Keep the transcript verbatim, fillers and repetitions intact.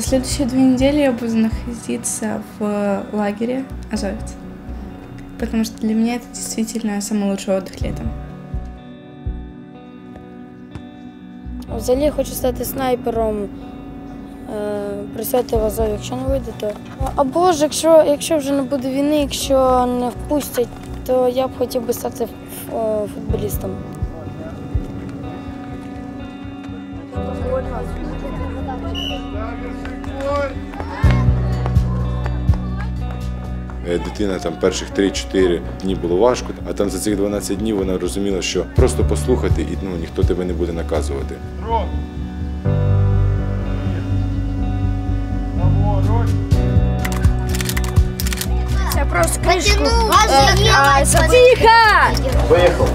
Следующие две недели я буду находиться в лагере Азовец, потому что для меня это действительно самый лучший отдых летом. Взагалі, я хочу стати снайпером, працювати в Азові, якщо не вийде, то... Або ж, якщо, якщо вже не буде війни, якщо не впустять, то я б хотів би стати футболістом. Дитина там перших три-чотири дні було важко, а там за цих дванадцять днів вона розуміла, що просто послухати і ну, ніхто тебе не буде наказувати. Я просто кришку. Тихо! Поїхав!